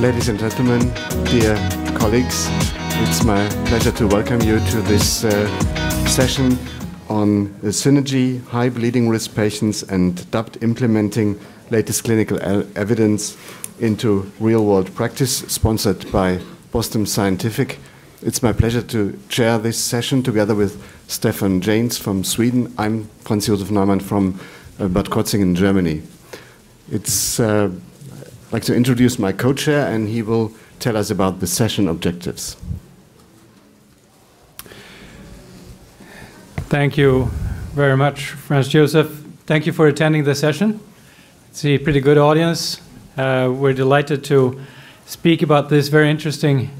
Ladies and gentlemen, dear colleagues, it's my pleasure to welcome you to this session on Synergy, high bleeding risk patients and DAPT implementing latest clinical evidence into real-world practice, sponsored by Boston Scientific. It's my pleasure to chair this session together with Stefan James from Sweden. I'm Franz Josef Neumann from Bad Krozing in Germany. I'd like to introduce my co-chair, and he will tell us about the session objectives. Thank you very much, Franz Josef. Thank you for attending the session. It's a pretty good audience. We're delighted to speak about this very interesting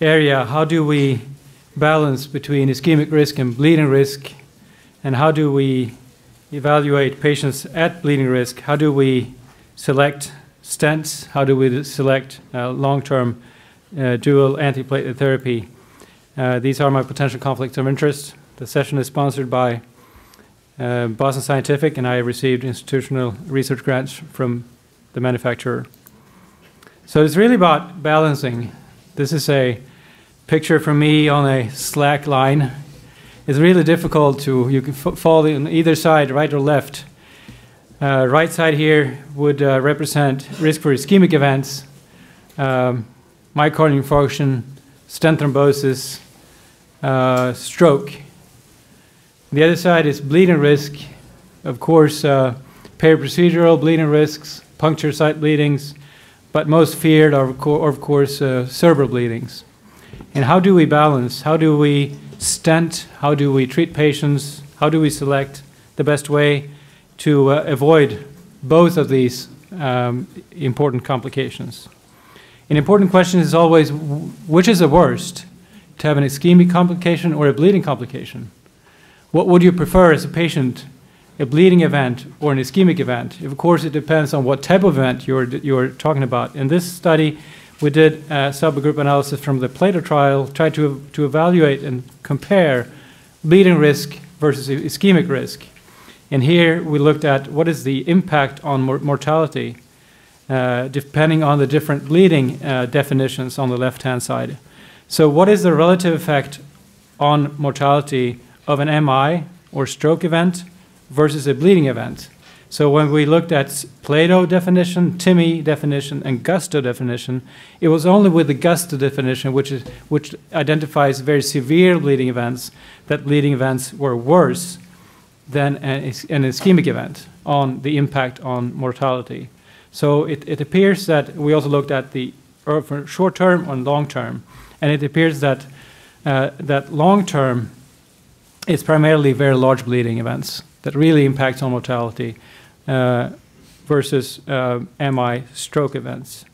area. How do we balance between ischemic risk and bleeding risk? And how do we evaluate patients at bleeding risk? How do we select stents? How do we select long-term dual antiplatelet therapy? These are my potential conflicts of interest. The session is sponsored by Boston Scientific, and I received institutional research grants from the manufacturer. So it's really about balancing. This is a picture from me on a slack line. It's really difficult to, you can fall on either side, right or left. Right side here would represent risk for ischemic events, myocardial infarction, stent thrombosis, stroke. The other side is bleeding risk, of course, periprocedural bleeding risks, puncture site bleedings, but most feared are, of course, cerebral bleedings. And how do we balance? How do we stent? How do we treat patients? How do we select the best way to avoid both of these important complications? An important question is always, which is the worst, to have an ischemic complication or a bleeding complication? What would you prefer as a patient, a bleeding event or an ischemic event? Of course, it depends on what type of event you're talking about. In this study, we did a subgroup analysis from the PLATO trial, tried to evaluate and compare bleeding risk versus ischemic risk. And here we looked at what is the impact on mortality, depending on the different bleeding definitions on the left-hand side. So what is the relative effect on mortality of an MI or stroke event versus a bleeding event? So when we looked at Plato definition, Timi definition, and Gusto definition, it was only with the Gusto definition, which identifies very severe bleeding events, that bleeding events were worse than an ischemic event on the impact on mortality. So it appears that we also looked at the short-term and long-term, and it appears that long-term is primarily very large bleeding events that really impacts on mortality versus MI stroke events.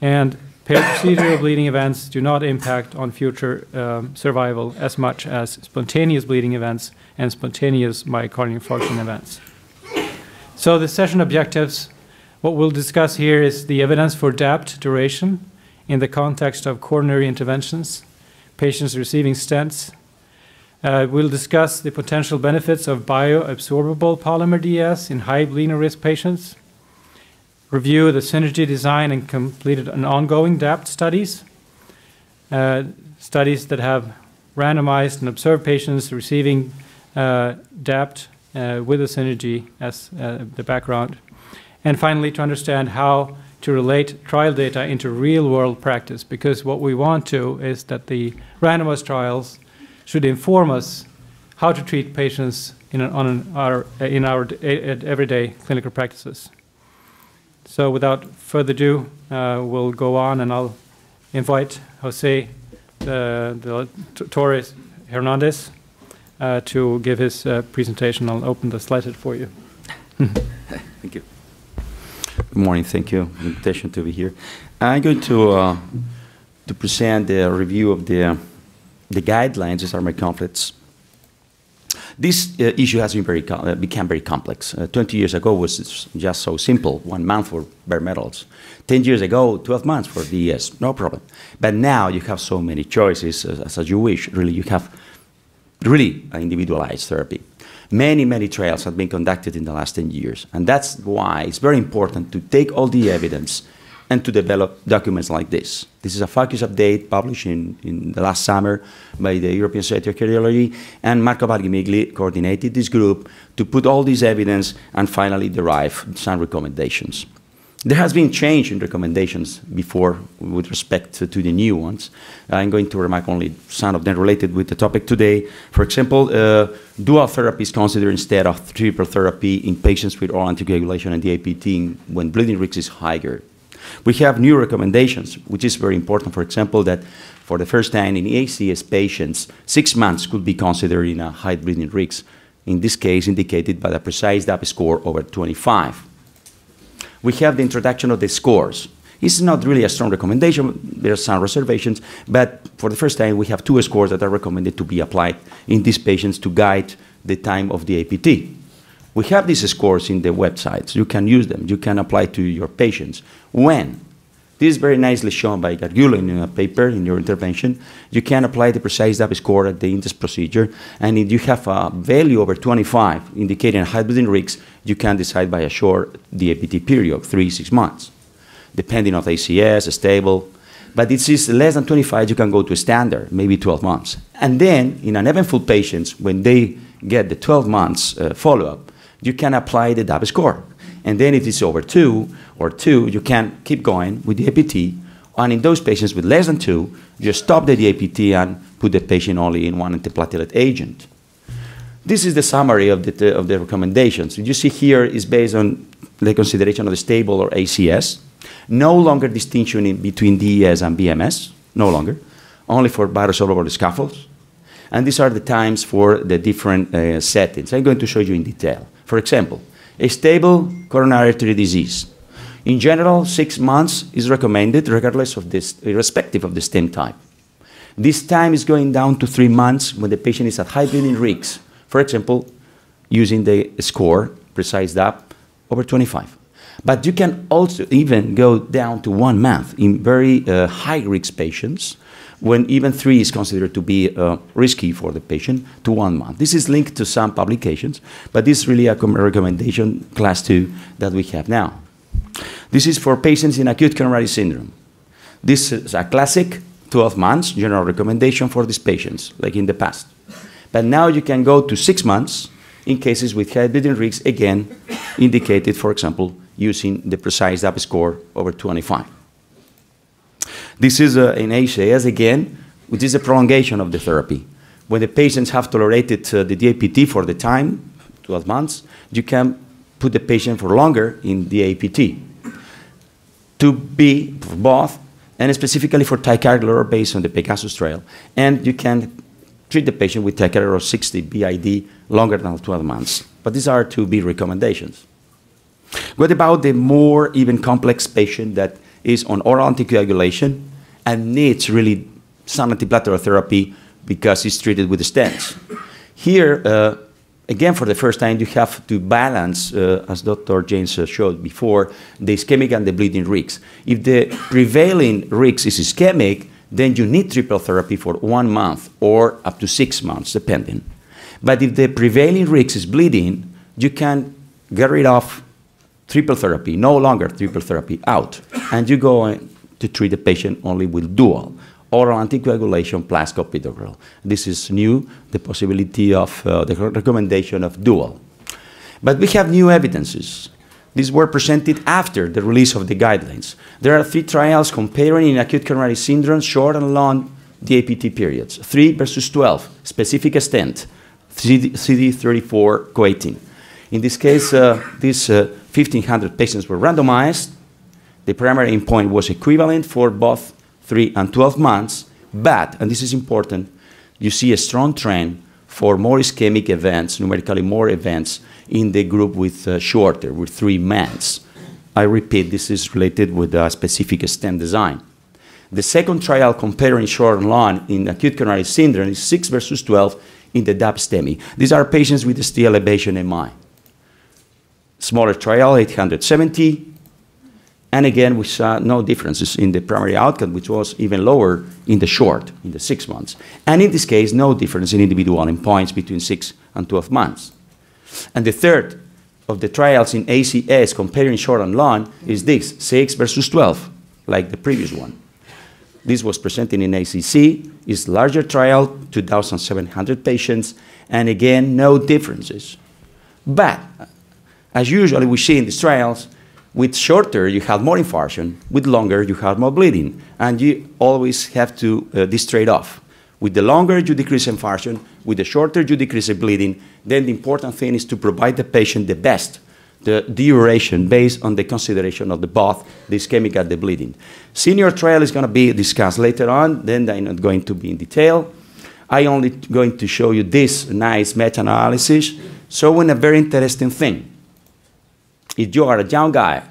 And periprocedural bleeding events do not impact on future survival as much as spontaneous bleeding events and spontaneous myocardial infarction events. So the session objectives, what we'll discuss here is the evidence for DAPT duration in the context of coronary interventions, patients receiving stents. We'll discuss the potential benefits of bioabsorbable polymer DES in high bleeding risk patients, review the Synergy design and completed and ongoing DAPT studies, studies that have randomized and observed patients receiving DAPT with the Synergy as the background. And finally, to understand how to relate trial data into real-world practice, because what we want to is that the randomized trials should inform us how to treat patients in our everyday clinical practices. So without further ado, we'll go on, and I'll invite Jose Torres Hernandez to give his presentation. I'll open the slide for you. Thank you. Good morning. Thank you for the invitation to be here. I'm going to present the review of the guidelines. These are my conflicts. This issue has been become very complex. 20 years ago was just so simple, 1 month for bare metals. 10 years ago, 12 months for DES, no problem. But now you have so many choices as you wish. Really, you have really individualized therapy. Many, many trials have been conducted in the last 10 years. And that's why it's very important to take all the evidence and to develop documents like this. This is a focus update published in the last summer by the European Society of Cardiology, and Marco Valgemigli coordinated this group to put all this evidence and finally derive some recommendations. There has been change in recommendations before with respect to the new ones. I'm going to remark only some of them related with the topic today. For example, dual therapy is considered instead of triple therapy in patients with oral anticoagulation and DAPT when bleeding risk is higher. We have new recommendations, which is very important. For example, that for the first time in ACS patients, 6 months could be considered in a high bleeding risk, in this case indicated by the PRECISE-DAPT score over 25. We have the introduction of the scores. It's not really a strong recommendation. There are some reservations, but for the first time, we have two scores that are recommended to be applied in these patients to guide the time of the APT. We have these scores in the websites. You can use them. You can apply to your patients. When? This is very nicely shown by Gargiulo in a paper in your intervention. You can apply the PRECISE-DAPT score at the INTES procedure, and if you have a value over 25 indicating high bleeding risk, you can decide by a short DAPT period, 3 to 6 months, depending on the ACS, stable. But if it's less than 25, you can go to a standard, maybe 12 months. And then in an eventful patients, when they get the 12 months follow-up, you can apply the DAPT score. And then if it's over 2 or 2, you can keep going with the APT. And in those patients with less than 2, just stop the APT and put the patient only in one antiplatelet agent. This is the summary of the recommendations. What you see here is based on the consideration of the stable or ACS. No longer distinction between DES and BMS, no longer. Only for bioresorbable scaffolds. And these are the times for the different settings. I'm going to show you in detail. For example, a stable coronary artery disease. In general, 6 months is recommended regardless of this, irrespective of the stent type. This time is going down to 3 months when the patient is at high bleeding risk. For example, using the score, PRECISE-DAPT, over 25. But you can also even go down to 1 month in very high-risk patients, when even 3 is considered to be risky for the patient, to 1 month. This is linked to some publications, but this is really a recommendation class 2 that we have now. This is for patients in acute coronary syndrome. This is a classic 12 months general recommendation for these patients, like in the past. But now you can go to 6 months in cases with high bleeding risks, again, indicated, for example, using the PRECISE-DAPT score over 25. This is in ACS again, which is a prolongation of the therapy. When the patients have tolerated the DAPT for the time, 12 months, you can put the patient for longer in the DAPT. To be for both, and specifically for ticagrelor based on the Pegasus trial, and you can treat the patient with ticagrelor 60 BID longer than 12 months. But these are to be recommendations. What about the more even complex patient that is on oral anticoagulation and needs really some antiplatelet therapy because it's treated with stents? Here, again, for the first time, you have to balance, as Dr. James showed before, the ischemic and the bleeding risks. If the prevailing risk is ischemic, then you need triple therapy for 1 month or up to 6 months, depending. But if the prevailing risk is bleeding, you can get rid of triple therapy, no longer triple therapy, out. And you go to treat the patient only with dual, oral anticoagulation plus clopidogrel. This is new, the possibility of the recommendation of dual. But we have new evidences. These were presented after the release of the guidelines. There are 3 trials comparing in acute coronary syndrome short and long DAPT periods, 3 versus 12, specific stent, CD 34 co-18. In this case, these 1,500 patients were randomized. The primary endpoint was equivalent for both 3 and 12 months, but, and this is important, you see a strong trend for more ischemic events, numerically more events, in the group with shorter, with 3 months. I repeat, this is related with a specific stent design. The second trial comparing short and long in acute coronary syndrome is 6 versus 12 in the DAPT STEMI. These are patients with ST elevation MI. Smaller trial, 870, and again we saw no differences in the primary outcome, which was even lower in the short, in the 6 months. And in this case, no difference in individual endpoints between 6 and 12 months. And the third of the trials in ACS comparing short and long is this, 6 versus 12, like the previous one. This was presented in ACC. It's larger trial, 2,700 patients, and again, no differences. But, as usually we see in these trials, with shorter, you have more infarction. With longer, you have more bleeding. And you always have to this trade-off. With the longer, you decrease infarction. With the shorter, you decrease the bleeding. Then the important thing is to provide the patient the best, the duration based on the consideration of the both, the ischemic and the bleeding. SENIOR trial is going to be discussed later on. Then I'm not going to be in detail. I'm only going to show you this nice meta-analysis showing a very interesting thing. If you are a young guy,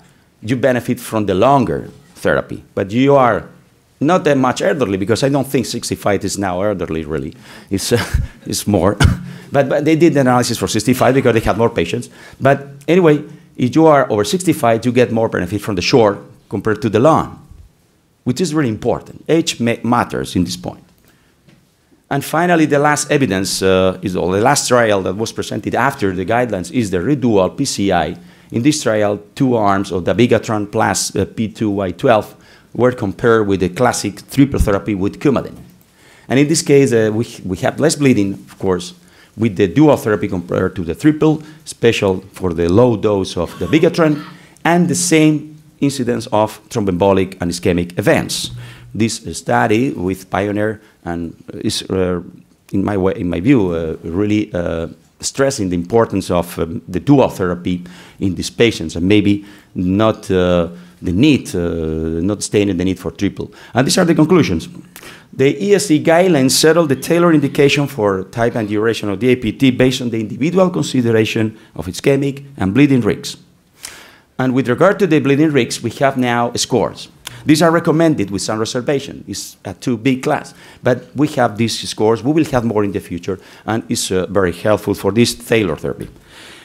you benefit from the longer therapy. But you are not that much elderly, because I don't think 65 is now elderly, really. It's more. but they did the analysis for 65 because they had more patients. But anyway, if you are over 65, you get more benefit from the short compared to the long, which is really important. Age matters in this point. And finally, the last evidence, the last trial that was presented after the guidelines is the REDUAL PCI. In this trial, two arms of dabigatran plus P2Y12 were compared with the classic triple therapy with Coumadin. And in this case, we have less bleeding, of course, with the dual therapy compared to the triple, special for the low dose of dabigatran, and the same incidence of thromboembolic and ischemic events. This study with Pioneer and is, in my view, really stressing the importance of the dual therapy in these patients, and maybe not the need, not stating the need for triple. And these are the conclusions. The ESC guidelines settled the tailored indication for type and duration of DAPT based on the individual consideration of ischemic and bleeding risks. And with regard to the bleeding risks, we have now scores. These are recommended with some reservation. It's a too big class. But we have these scores. We will have more in the future. And it's very helpful for this tailored therapy.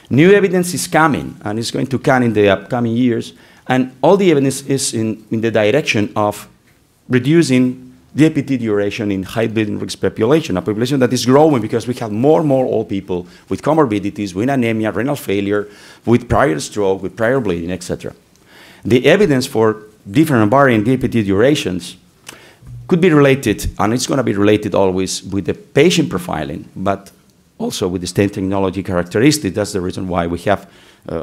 New evidence is coming, and it's going to come in the upcoming years. And all the evidence is in the direction of reducing DAPT duration in high bleeding risk population, a population that is growing because we have more and more old people with comorbidities, with anemia, renal failure, with prior stroke, with prior bleeding, etc. The evidence for different and varying DAPT durations could be related, and it's going to be related always with the patient profiling, but also with the stent technology characteristics. That's the reason why we have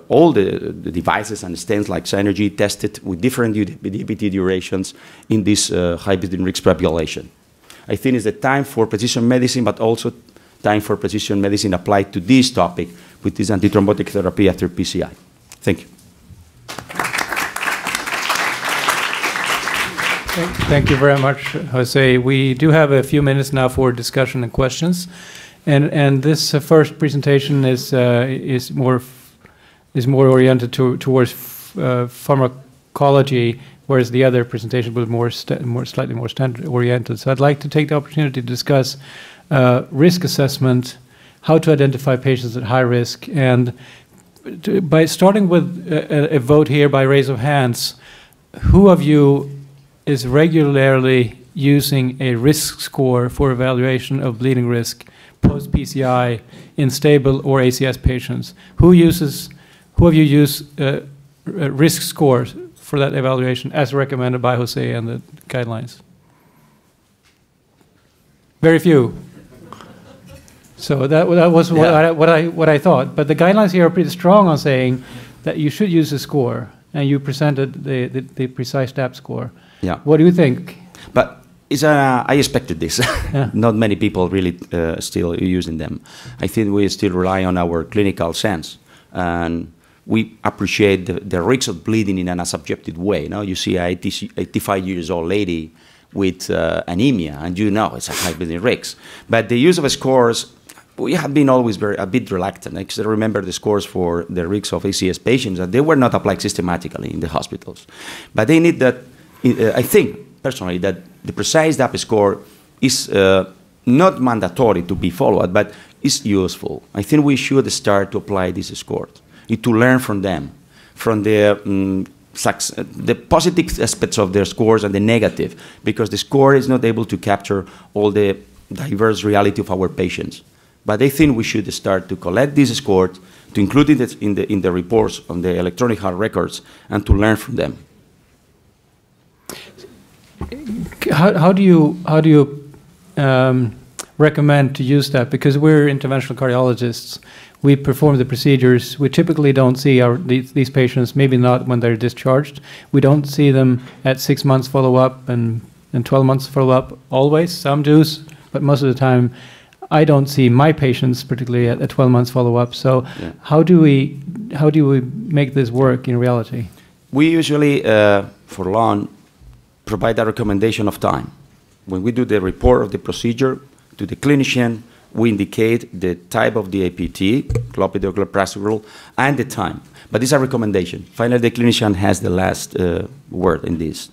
all the devices and stents like Synergy tested with different DAPT durations in this high bleeding risk population. I think it's the time for precision medicine, but also time for precision medicine applied to this topic with this antithrombotic therapy after PCI. Thank you. Thank you very much, Jose. We do have a few minutes now for discussion and questions, and this first presentation is more oriented towards pharmacology, whereas the other presentation was slightly more standard oriented. So I'd like to take the opportunity to discuss risk assessment, how to identify patients at high risk, and by starting with a vote here by raise of hands, who of you is regularly using a risk score for evaluation of bleeding risk post-PCI in stable or ACS patients? Who have you used risk scores for that evaluation as recommended by Jose and the guidelines? Very few. So that was what, yeah. what I thought. But the guidelines here are pretty strong on saying that you should use a score, and you presented the PRECISE-DAPT score. Yeah. What do you think? But it's I expected this. Yeah. Not many people really still using them. I think we still rely on our clinical sense, and we appreciate the risk of bleeding in an unsubjective way. Now you see an 85-year-old lady with anemia, and you know it's a high bleeding risk. But the use of scores, we have been always a bit reluctant. I still remember the scores for the risks of ACS patients, that they were not applied systematically in the hospitals, but they need that. I think, personally, that the PRECISE-DAPT score is not mandatory to be followed, but it's useful. I think we should start to apply these scores, to learn from them, from the positive aspects of their scores and the negative, because the score is not able to capture all the diverse reality of our patients. But I think we should start to collect these scores, to include it in the reports on the electronic health records, and to learn from them. how do you recommend to use that? Because we're interventional cardiologists, we perform the procedures. We typically don't see these patients, maybe not when they're discharged. We don't see them at 6 months follow-up and 12 months follow-up always. Some do, but most of the time, I don't see my patients particularly at 12 months follow-up. So yeah. how do we make this work in reality? We usually, for long, provide a recommendation of time. When we do the report of the procedure to the clinician, we indicate the type of the APT, clopidogrel, prasugrel, and the time. But these are recommendations. Finally, the clinician has the last word in this.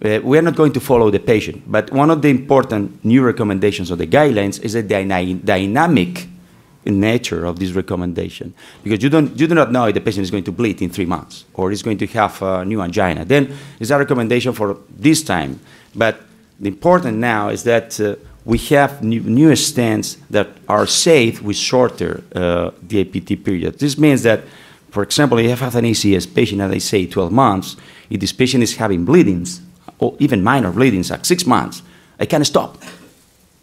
We are not going to follow the patient, but one of the important new recommendations of the guidelines is the dynamic nature of this recommendation, because you do not know if the patient is going to bleed in 3 months or is going to have a new angina. Then it's a recommendation for this time. But the important now is that we have new stents that are safe with shorter DAPT periods. This means that, for example, if I have an ACS patient, as I say, 12 months, if this patient is having bleedings, or even minor bleedings at 6 months, I can stop.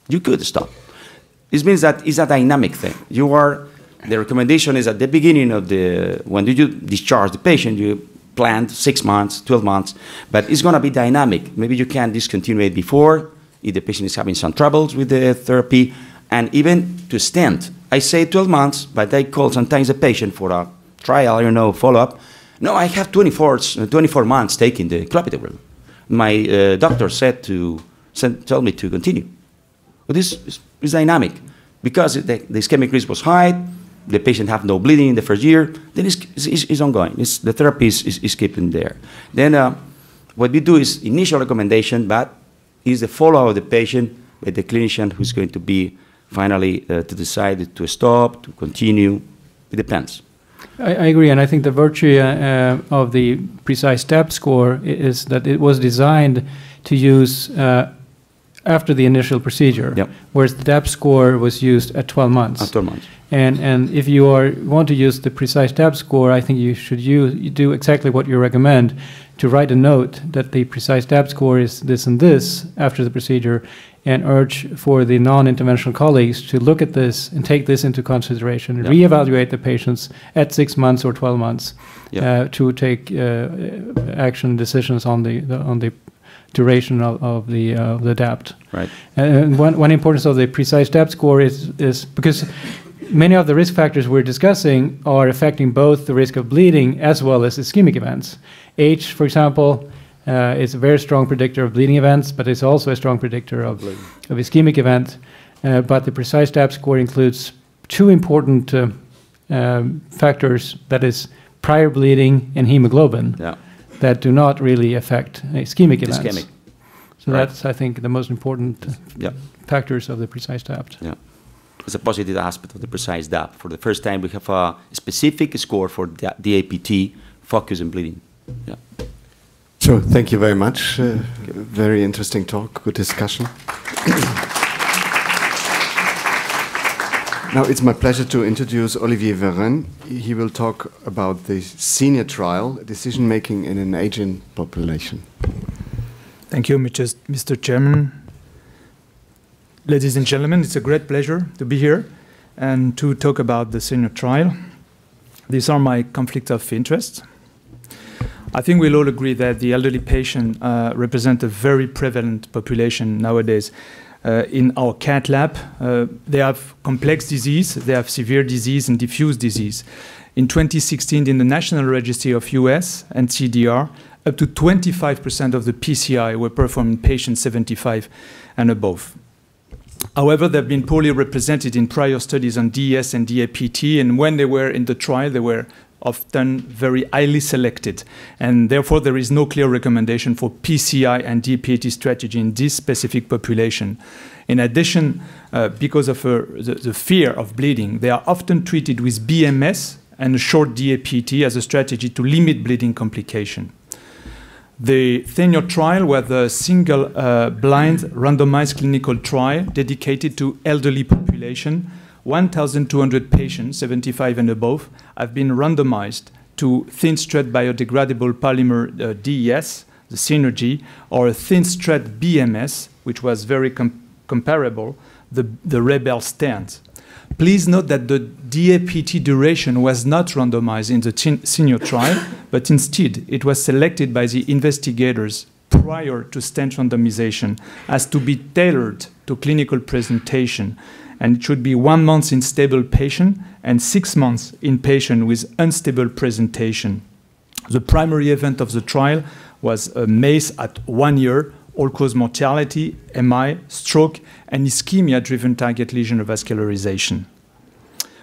You could stop. This means that it's a dynamic thing. The recommendation is at the beginning of when you discharge the patient, you plan 6 months, 12 months, but it's gonna be dynamic. Maybe you can discontinue it before, if the patient is having some troubles with the therapy, and even to stent. I say 12 months, but I call sometimes a patient for a trial, follow-up. No, I have 24 months taking the clopidogrel. My doctor said tell me to continue. But this is dynamic. Because the ischemic risk was high, the patient had no bleeding in the first year, then it's ongoing. The therapy is keeping there. Then what we do is initial recommendation, but is the follow-up of the patient with the clinician who's going to be finally to decide to stop, to continue. It depends. I agree, and I think the virtue of the PRECISE-DAPT score is that it was designed to use after the initial procedure, yep. Whereas the DAPT score was used at 12 months. At 12 months. And if you want to use the PRECISE-DAPT score, I think you should do exactly what you recommend, to write a note that the PRECISE-DAPT score is this and this after the procedure, and urge for the non-interventional colleagues to look at this and take this into consideration, and reevaluate the patients at 6 months or 12 months to take action decisions on the duration of the DAPT. Right. And one importance of the PRECISE-DAPT score is because many of the risk factors we're discussing are affecting both the risk of bleeding as well as ischemic events. Age, for example, it's a very strong predictor of bleeding events, but it's also a strong predictor of ischemic event. But the PRECISE-DAPT score includes two important factors, that is prior bleeding and hemoglobin, that do not really affect ischemic events. Ischemic. So that's, I think, the most important factors of the PRECISE-DAPT. Yeah. It's a positive aspect of the PRECISE-DAPT. For the first time, we have a specific score for DAPT, focus on bleeding. Yeah. So, thank you very much. Very interesting talk, good discussion. Now, it's my pleasure to introduce Olivier Vérin. He will talk about the SENIOR trial, decision-making in an aging population. Thank you, Mr. Chairman. Ladies and gentlemen, it's a great pleasure to be here and to talk about the SENIOR trial. These are my conflicts of interest. I think we'll all agree that the elderly patient represent a very prevalent population nowadays. In our cath lab, they have complex disease, they have severe disease and diffuse disease. In 2016, in the National Registry of US and CDR, up to 25% of the PCI were performed in patients 75 and above. However, they've been poorly represented in prior studies on DES and DAPT, and when they were in the trial, they were often very highly selected, and therefore there is no clear recommendation for PCI and DAPT strategy in this specific population. In addition, because of the fear of bleeding, they are often treated with BMS and a short DAPT as a strategy to limit bleeding complication. The SENIOR trial was a single blind randomized clinical trial dedicated to elderly population. 1,200 patients, 75 and above, have been randomized to thin-strand biodegradable polymer DES the Synergy, or a thin strut BMS, which was very comparable, the Rebel stand. Please note that the DAPT duration was not randomized in the SENIOR trial, but instead it was selected by the investigators prior to stent randomization as to be tailored to clinical presentation, and it should be 1 month in stable patient and 6 months in patient with unstable presentation. The primary event of the trial was a MACE at 1 year, all-cause mortality, MI, stroke, and ischemia-driven target lesion vascularization.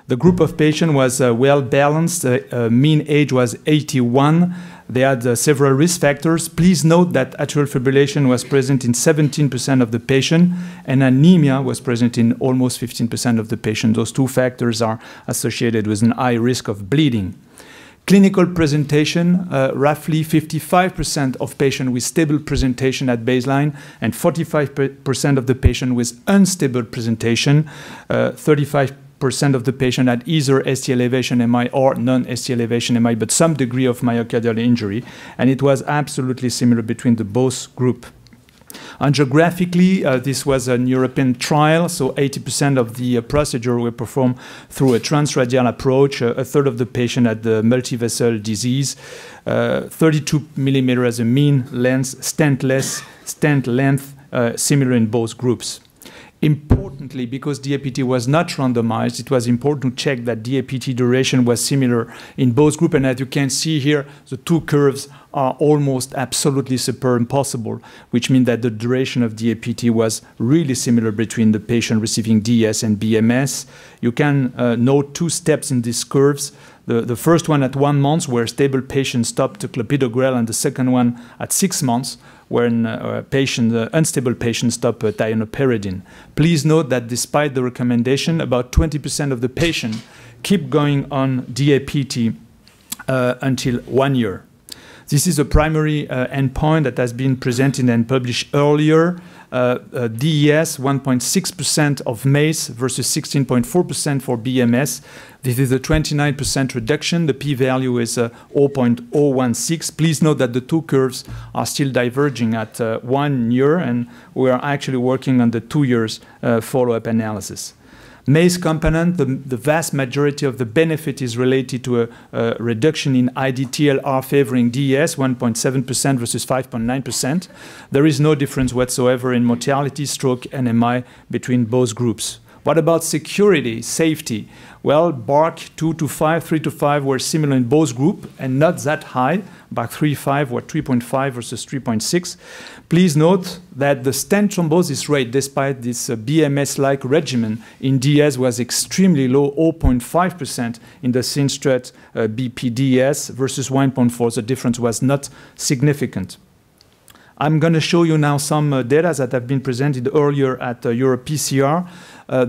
The group of patients was well-balanced. Mean age was 81. They had several risk factors. Please note that atrial fibrillation was present in 17% of the patient, and anemia was present in almost 15% of the patient. Those two factors are associated with an high risk of bleeding. Clinical presentation, roughly 55% of patients with stable presentation at baseline and 45% of the patient with unstable presentation, 35% of the patient had either ST elevation MI or non-ST elevation MI, but some degree of myocardial injury, and it was absolutely similar between the both group. Angiographically, this was an European trial, so 80% of the procedure were performed through a transradial approach. A third of the patient had the multivessel disease, 32 millimeter as a mean length, stentless, stent length, similar in both groups. Importantly, because DAPT was not randomized, it was important to check that DAPT duration was similar in both groups, and as you can see here, the two curves are almost absolutely superimposable, which means that the duration of DAPT was really similar between the patient receiving DES and BMS. You can note two steps in these curves. The first one at 1 month, where stable patients stopped to clopidogrel, and the second one at 6 months, when unstable patients stop thionoperidine. Please note that despite the recommendation, about 20% of the patients keep going on DAPT until 1 year. This is a primary endpoint that has been presented and published earlier. DES, 1.6% of MACE versus 16.4% for BMS. This is a 29% reduction. The p-value is 0.016. Please note that the two curves are still diverging at 1 year, and we are actually working on the 2 years follow-up analysis. MACE component, the vast majority of the benefit is related to a reduction in IDTLR favoring DES, 1.7% versus 5.9%. There is no difference whatsoever in mortality, stroke, and MI between both groups. What about security, safety? Well, BARC 2 to 5, 3 to 5 were similar in both groups and not that high. BARC 3-5 were 3.5 versus 3.6. Please note that the stent thrombosis rate, despite this BMS-like regimen in DES, was extremely low, 0.5% in the SYNSTRAT BPDS versus 1.4. The difference was not significant. I'm going to show you now some data that have been presented earlier at EuroPCR,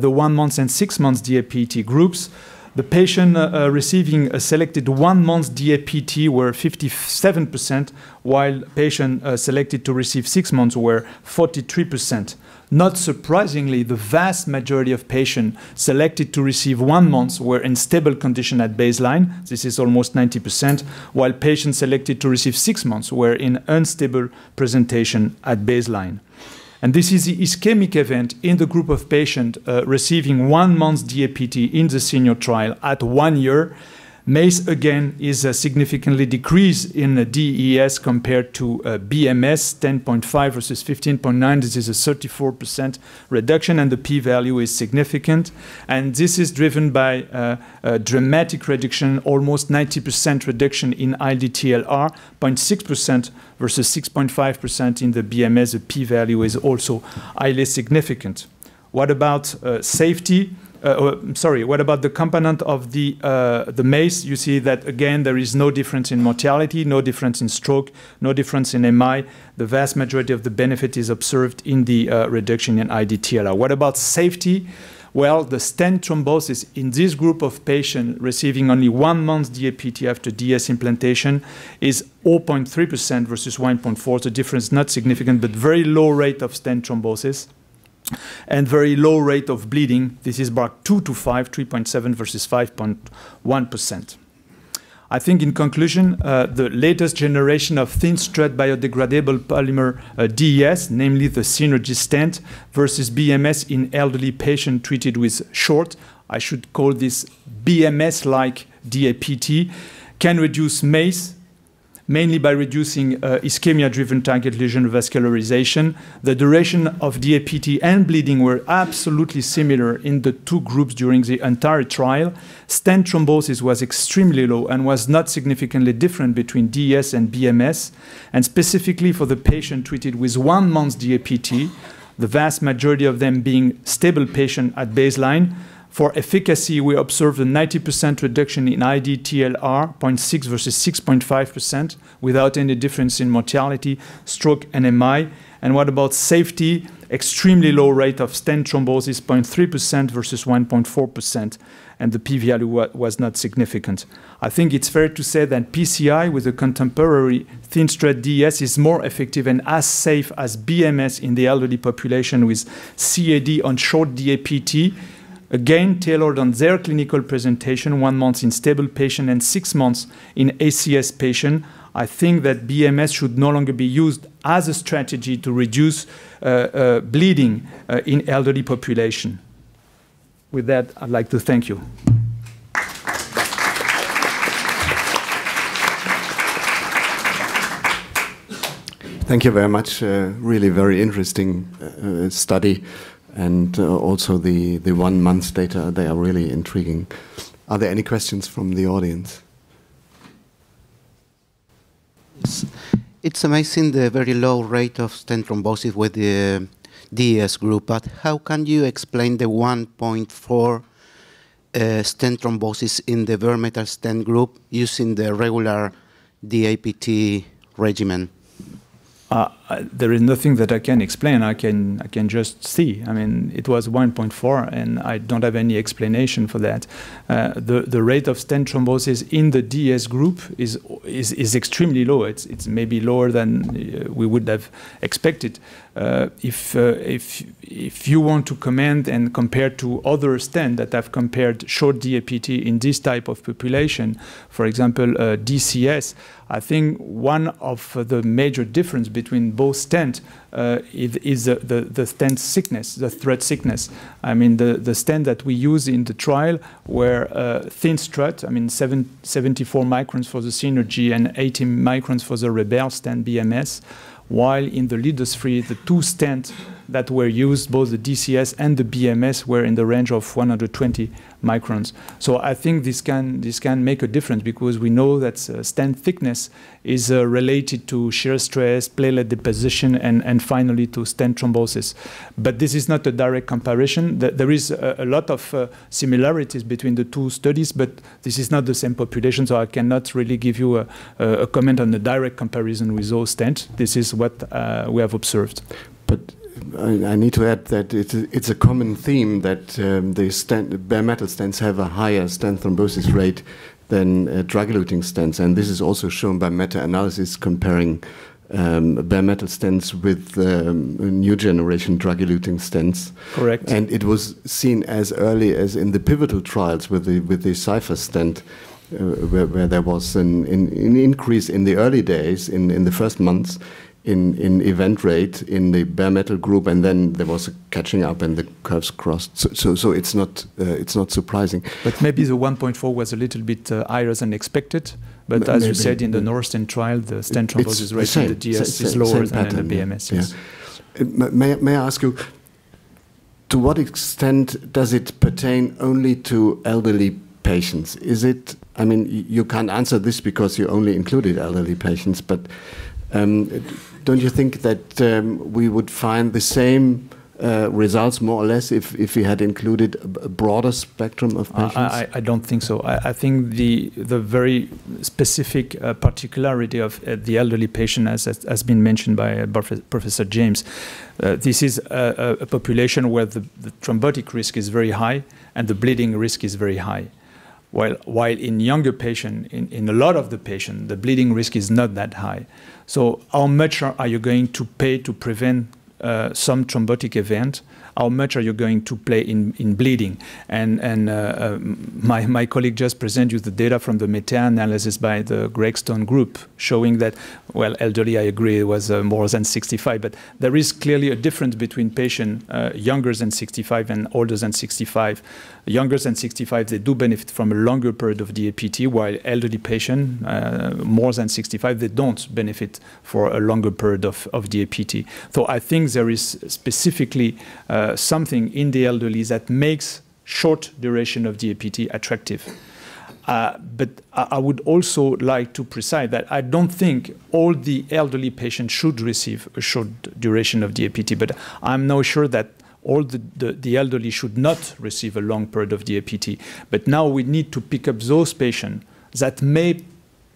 the 1 month and 6 months DAPT groups. The patient receiving a selected 1 month DAPT were 57%, while patient selected to receive 6 months were 43%. Not surprisingly, the vast majority of patients selected to receive 1 month were in stable condition at baseline. This is almost 90%, while patients selected to receive 6 months were in unstable presentation at baseline. And this is the ischemic event in the group of patients receiving 1 month DAPT in the SENIOR trial at 1 year. MACE, again, is a significantly decreased in DES compared to BMS, 10.5 versus 15.9. This is a 34% reduction, and the p-value is significant. And this is driven by a dramatic reduction, almost 90% reduction in IDTLR, 0.6% versus 6.5% in the BMS. The p-value is also highly significant. What about safety? What about the component of the MACE? You see that, again, there is no difference in mortality, no difference in stroke, no difference in MI. The vast majority of the benefit is observed in the reduction in IDTLR. What about safety? Well, the stent thrombosis in this group of patients receiving only 1 month DAPT after DES implantation is 0.3% versus 1.4. The difference not significant, but very low rate of stent thrombosis and very low rate of bleeding. This is BARC 2 to 5, 3.7 versus 5.1%. I think in conclusion, the latest generation of thin strut biodegradable polymer DES, namely the Synergy stent versus BMS in elderly patients treated with short, I should call this BMS-like DAPT, can reduce MACE, mainly by reducing ischemia-driven target lesion vascularization. The duration of DAPT and bleeding were absolutely similar in the two groups during the entire trial. Stent thrombosis was extremely low and was not significantly different between DES and BMS. And specifically for the patient treated with 1 month DAPT, the vast majority of them being stable patients at baseline, for efficacy, we observed a 90% reduction in IDTLR, 0.6 versus 6.5%, without any difference in mortality, stroke, and MI. And what about safety? Extremely low rate of stent thrombosis, 0.3% versus 1.4%, and the p-value was not significant. I think it's fair to say that PCI with a contemporary thin strut DES is more effective and as safe as BMS in the elderly population with CAD on short DAPT, again tailored on their clinical presentation, 1 month in stable patient and 6 months in ACS patient. I think that BMS should no longer be used as a strategy to reduce bleeding in elderly population. With that, I'd like to thank you. Thank you very much. Really very interesting study. And also the 1 month data, they are really intriguing. Are there any questions from the audience? It's amazing the very low rate of stent thrombosis with the DES group, but how can you explain the 1.4 stent thrombosis in the bare-metal stent group using the regular DAPT regimen? There is nothing that I can explain. I can just see. I mean, it was 1.4, and I don't have any explanation for that. The rate of stent thrombosis in the DES group is extremely low. It's maybe lower than we would have expected. If you want to comment and compare to other stents that have compared short DAPT in this type of population, for example, DCS, I think one of the major difference between both stents is the stent thickness, the thread thickness. I mean, the stent that we use in the trial were thin strut, I mean 74 microns for the Synergy and 80 microns for the REDUAL stent BMS, while in the LEADERS FREE, the two stents that were used, both the DCS and the BMS, were in the range of 120 microns. So I think this can make a difference because we know that stent thickness is related to shear stress, platelet deposition, and finally to stent thrombosis. But this is not a direct comparison. There is a lot of similarities between the two studies, but this is not the same population, so I cannot really give you a comment on the direct comparison with those stents. This is what we have observed. But I need to add that it's a common theme that the bare metal stents have a higher stent thrombosis rate than drug-eluting stents, and this is also shown by meta-analysis comparing bare metal stents with new generation drug-eluting stents. Correct. And it was seen as early as in the pivotal trials with the Cypher stent, where there was an increase in the early days, in the first months, in event rate in the bare metal group, and then there was a catching up and the curves crossed. So it's not surprising. But maybe the 1.4 was a little bit higher than expected. But as you said, in the Norsten trial, the stent thrombosis rate in the DS is lower than in the BMS. Yes. Yeah. May I ask you, to what extent does it pertain only to elderly patients? Is it? I mean, you can't answer this because you only included elderly patients, but don't you think that we would find the same results more or less if we had included a broader spectrum of patients? I don't think so. I think the very specific particularity of the elderly patient, as has been mentioned by Professor James, this is a population where the thrombotic risk is very high and the bleeding risk is very high. While in younger patients, in a lot of the patients, the bleeding risk is not that high. So how much are you going to pay to prevent some thrombotic event, how much are you going to play in bleeding? And my colleague just presented you the data from the meta-analysis by the Gregstone group showing that, well, elderly, I agree, it was more than 65, but there is clearly a difference between patients younger than 65 and older than 65. Younger than 65, they do benefit from a longer period of DAPT, while elderly patients more than 65, they don't benefit for a longer period of DAPT. So I think there is specifically something in the elderly that makes short duration of DAPT attractive. But I would also like to precise that I don't think all the elderly patients should receive a short duration of DAPT, but I'm not sure that all the elderly should not receive a long period of DAPT. But now we need to pick up those patients that may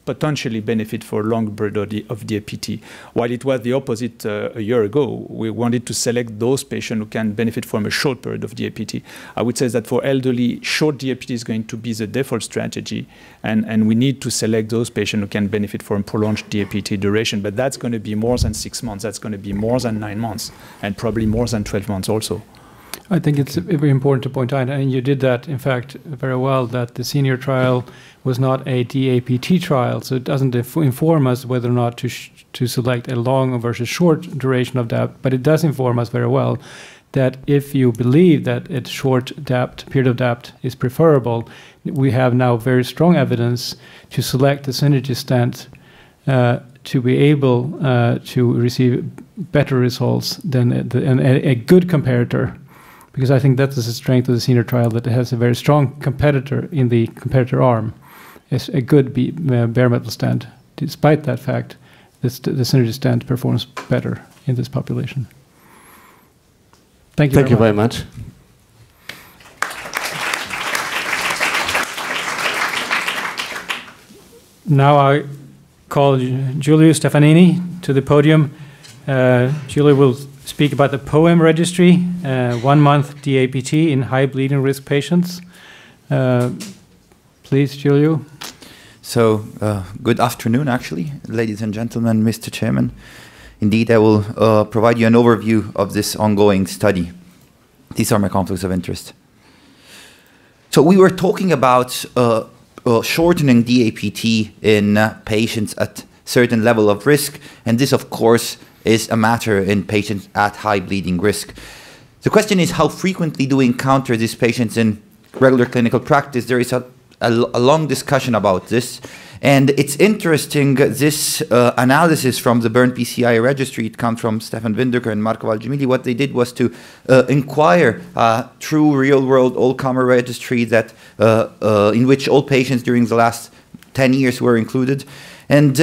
potentially benefit for a long period of DAPT. While it was the opposite a year ago, we wanted to select those patients who can benefit from a short period of DAPT. I would say that for elderly, short DAPT is going to be the default strategy, and we need to select those patients who can benefit from prolonged DAPT duration, but that's going to be more than 6 months, that's going to be more than 9 months, and probably more than 12 months also. I think it's very important to point out, and you did that, in fact, very well, that the SENIOR trial was not a DAPT trial, so it doesn't inform us whether or not to select a long versus short duration of DAPT, but it does inform us very well that if you believe that a short DAPT, period of DAPT is preferable, we have now very strong evidence to select the Synergy stent to be able to receive better results than a good comparator. Because I think that is the strength of the SENIOR trial, that it has a very strong competitor in the competitor arm. It's a good bare metal stent. Despite that fact, the Synergy stent performs better in this population. Thank you. Thank you very much. Now I call Giulio Stefanini to the podium. Giulio will speak about the POEM registry, 1 month DAPT in high bleeding risk patients. Please, Giulio. So, good afternoon, actually, ladies and gentlemen, Mr. Chairman. Indeed, I will provide you an overview of this ongoing study. These are my conflicts of interest. So, we were talking about shortening DAPT in patients at certain level of risk, and this, of course, is a matter in patients at high bleeding risk. The question is, how frequently do we encounter these patients in regular clinical practice? There is a long discussion about this, and it's interesting, this analysis from the Bern PCI registry, it comes from Stefan Winderker and Marco Valgemigli. What they did was to inquire through real-world all-comer registry that, in which all patients during the last 10 years were included. And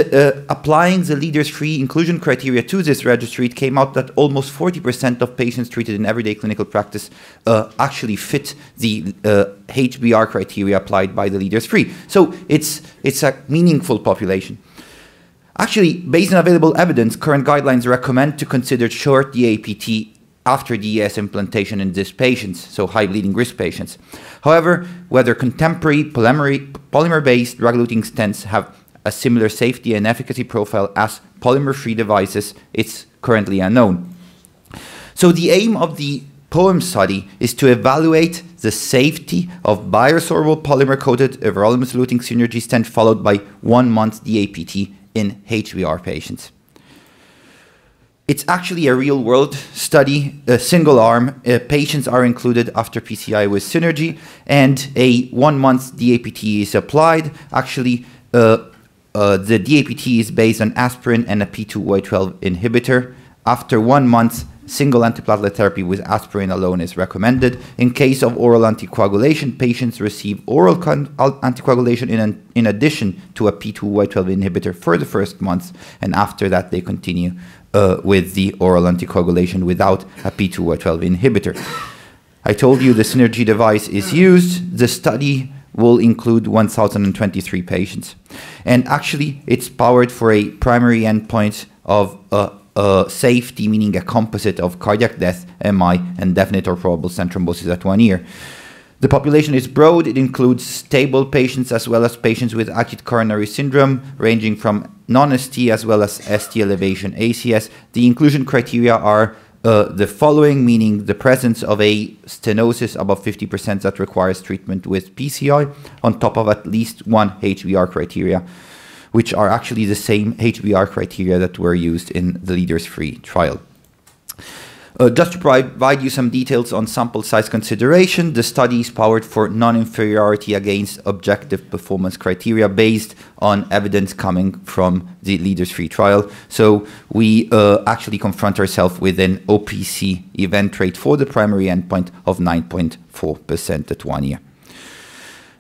applying the LEADERS FREE inclusion criteria to this registry, it came out that almost 40% of patients treated in everyday clinical practice actually fit the HBR criteria applied by the LEADERS FREE. So it's a meaningful population. Actually, based on available evidence, current guidelines recommend to consider short DAPT after DES implantation in these patients, so high bleeding risk patients. However, whether contemporary polymer-based drug-eluting stents have a similar safety and efficacy profile as polymer-free devices, it's currently unknown. So the aim of the POEM study is to evaluate the safety of bioresorbable polymer-coated everolimus-eluting Synergy stent followed by 1 month DAPT in HBR patients. It's actually a real-world study, a single-arm. Patients are included after PCI with Synergy, and a 1 month DAPT is applied. Actually, the DAPT is based on aspirin and a P2Y12 inhibitor. After 1 month, single antiplatelet therapy with aspirin alone is recommended. In case of oral anticoagulation, patients receive oral anticoagulation in addition to a P2Y12 inhibitor for the first month, and after that they continue with the oral anticoagulation without a P2Y12 inhibitor. I told you the Synergy device is used. The study will include 1,023 patients. And actually, it's powered for a primary endpoint of safety, meaning a composite of cardiac death, MI, and definite or probable stent thrombosis at 1 year. The population is broad. It includes stable patients as well as patients with acute coronary syndrome, ranging from non-ST as well as ST elevation ACS. The inclusion criteria are the following, meaning the presence of a stenosis above 50% that requires treatment with PCI on top of at least one HBR criteria, which are actually the same HBR criteria that were used in the Leaders Free trial. Just to provide you some details on sample size consideration, the study is powered for non-inferiority against objective performance criteria based on evidence coming from the Leaders Free trial. So we actually confront ourselves with an OPC event rate for the primary endpoint of 9.4% at 1 year.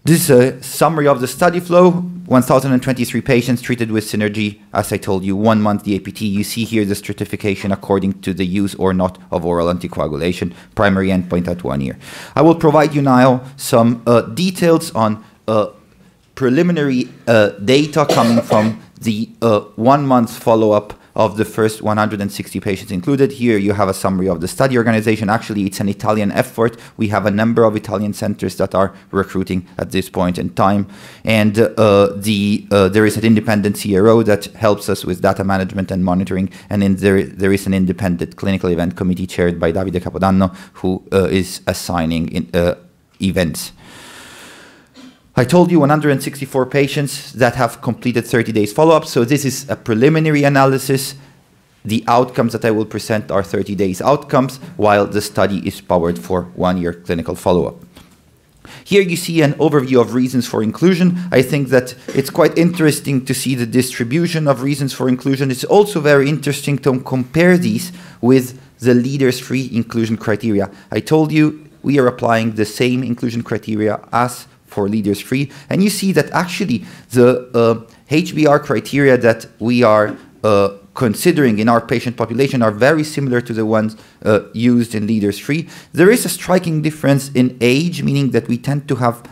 This is a summary of the study flow. 1,023 patients treated with Synergy, as I told you, 1 month DAPT. You see here the stratification according to the use or not of oral anticoagulation, primary endpoint at 1 year. I will provide you now some details on preliminary data coming from the 1 month follow-up of the first 160 patients included. Here you have a summary of the study organization. Actually, it's an Italian effort. We have a number of Italian centers that are recruiting at this point in time. And there is an independent CRO that helps us with data management and monitoring. And then there is an independent clinical event committee chaired by Davide Capodanno, who is assigning events. I told you 164 patients that have completed 30 days follow-up. So this is a preliminary analysis. The outcomes that I will present are 30 days outcomes, while the study is powered for 1 year clinical follow-up. Here you see an overview of reasons for inclusion. I think that it's quite interesting to see the distribution of reasons for inclusion. It's also very interesting to compare these with the Leaders Free inclusion criteria. I told you we are applying the same inclusion criteria as for Leaders Free, and you see that actually the HBR criteria that we are considering in our patient population are very similar to the ones used in Leaders Free. There is a striking difference in age, meaning that we tend to have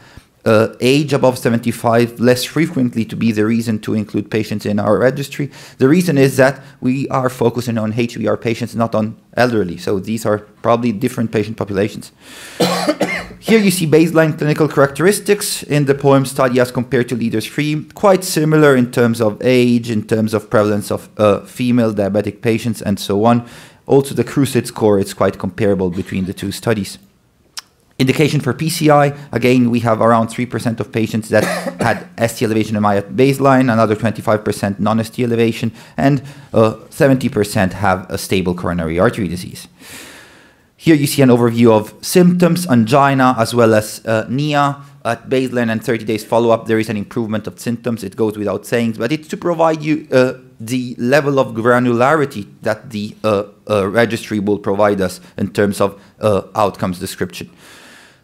age above 75 less frequently to be the reason to include patients in our registry. The reason is that we are focusing on HBR patients, not on elderly. So these are probably different patient populations. Here you see baseline clinical characteristics in the POEM study as compared to Leaders Free, quite similar in terms of age, in terms of prevalence of female diabetic patients, and so on. Also the CRUSADE score is quite comparable between the two studies. Indication for PCI, again, we have around 3% of patients that had ST elevation MI at baseline, another 25% non-ST elevation, and 70% have a stable coronary artery disease. Here you see an overview of symptoms, angina, as well as NIA at baseline and 30 days follow-up. There is an improvement of symptoms. It goes without saying, but it's to provide you the level of granularity that the registry will provide us in terms of outcomes description.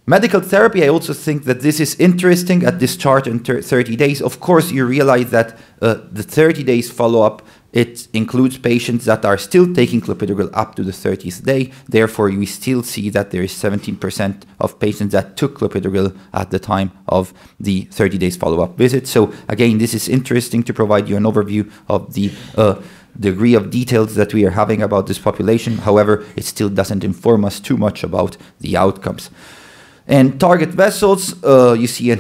Medical therapy, I also think that this is interesting at this chart in 30 days. Of course, you realize that the 30 days follow-up, it includes patients that are still taking clopidogrel up to the 30th day. Therefore, we still see that there is 17% of patients that took clopidogrel at the time of the 30 days follow-up visit. So again, this is interesting to provide you an overview of the degree of details that we are having about this population. However, it still doesn't inform us too much about the outcomes. And target vessels, you see a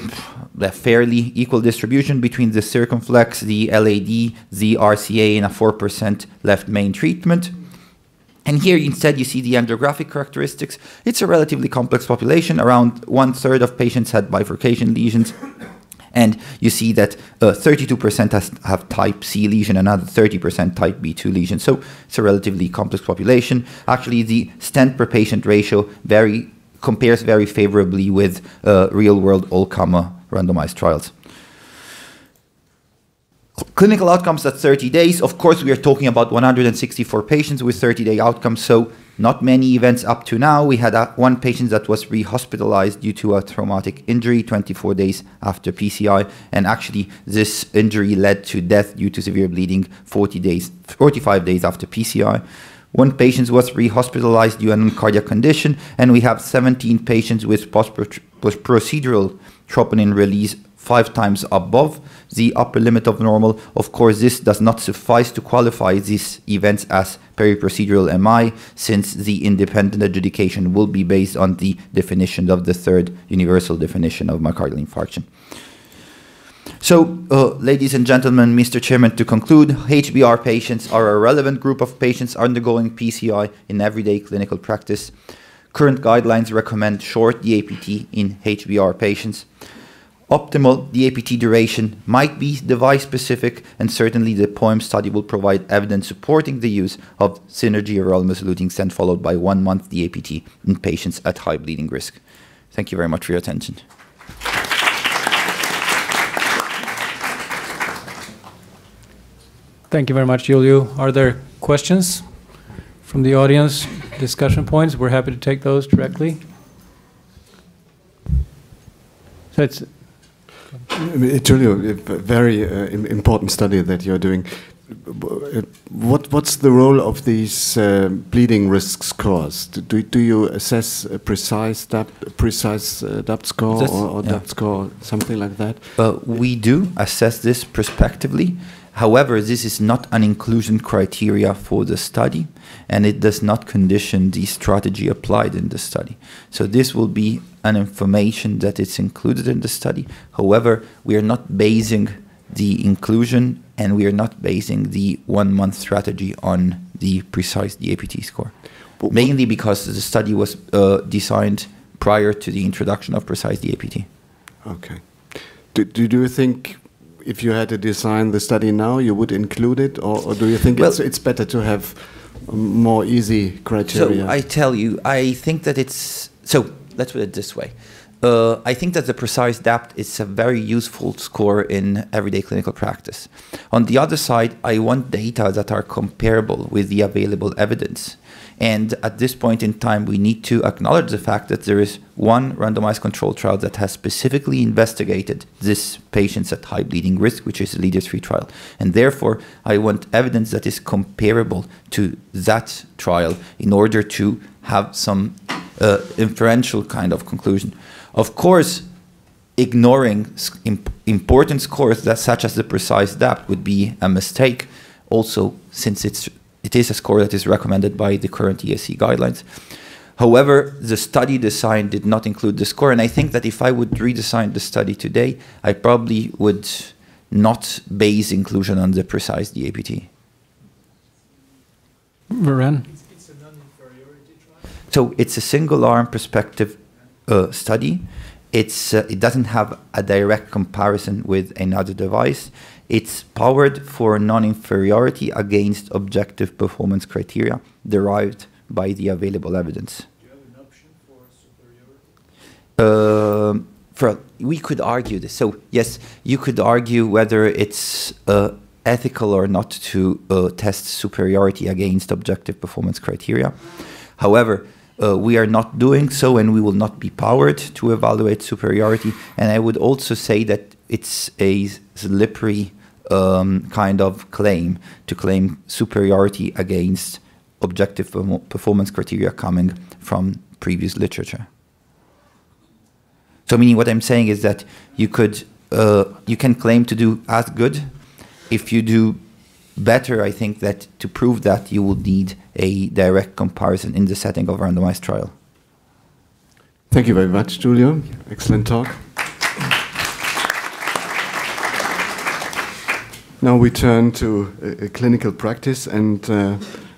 fairly equal distribution between the circumflex, the LAD, the RCA, and a 4% left main treatment. And here instead you see the angiographic characteristics. It's a relatively complex population. Around 1/3 of patients had bifurcation lesions. And you see that 32% have type C lesion, another 30% type B2 lesion. So it's a relatively complex population. Actually, the stent per patient ratio compares very favorably with real-world all-comer randomized trials. Clinical outcomes at 30 days. Of course, we are talking about 164 patients with 30-day outcomes, so not many events up to now. We had one patient that was rehospitalized due to a traumatic injury 24 days after PCI, and actually this injury led to death due to severe bleeding 45 days after PCI. One patient was rehospitalized due to a cardiac condition, and we have 17 patients with post-procedural troponin release 5 times above the upper limit of normal. Of course, this does not suffice to qualify these events as periprocedural MI, since the independent adjudication will be based on the definition of the third universal definition of myocardial infarction. So, ladies and gentlemen, Mr. Chairman, to conclude, HBR patients are a relevant group of patients undergoing PCI in everyday clinical practice. Current guidelines recommend short DAPT in HBR patients. Optimal DAPT duration might be device-specific, and certainly the POEM study will provide evidence supporting the use of Synergy oral mesoleucine stent followed by 1 month DAPT in patients at high bleeding risk. Thank you very much for your attention. Thank you very much, Giulio. Are there questions from the audience, discussion points? We're happy to take those directly. So it's really a very important study that you're doing. What's the role of these bleeding risk scores? Do you assess a precise DAPT score or yeah. DAPT score, something like that? We do assess this prospectively. However, this is not an inclusion criteria for the study, and it does not condition the strategy applied in the study. So this will be an information that it's included in the study. However, we are not basing the inclusion and we are not basing the 1 month strategy on the precise DAPT score, but mainly because the study was designed prior to the introduction of precise DAPT. Okay. Do you think if you had to design the study now, you would include it, or do you think, well, it's better to have more easy criteria? So I tell you, I think that it's, so let's put it this way. I think that the precise DAPT is a very useful score in everyday clinical practice. On the other side, I want data that are comparable with the available evidence. And at this point in time, we need to acknowledge the fact that there is one randomized controlled trial that has specifically investigated this patients at high bleeding risk, which is the LEADERS FREE trial. And therefore, I want evidence that is comparable to that trial in order to have some inferential kind of conclusion. Of course, ignoring important scores that, such as the precise DAPT, would be a mistake. Also, since it is a score that is recommended by the current ESC guidelines. However, the study design did not include the score, and I think that if I would redesign the study today, I probably would not base inclusion on the precise DAPT. Varenne? It's a non-inferiority trial. So it's a single-arm prospective study. It's it doesn't have a direct comparison with another device. It's powered for non-inferiority against objective performance criteria derived by the available evidence. Do you have an option for superiority? We could argue this. So yes, you could argue whether it's ethical or not to test superiority against objective performance criteria. However, we are not doing so, and we will not be powered to evaluate superiority. And I would also say that it's a slippery kind of claim to claim superiority against objective performance criteria coming from previous literature. So, meaning what I'm saying is that you could, you can claim to do as good. If you do better, I think that to prove that you will need a direct comparison in the setting of a randomized trial. Thank you very much, Giulio. Excellent talk. Now we turn to a clinical practice, and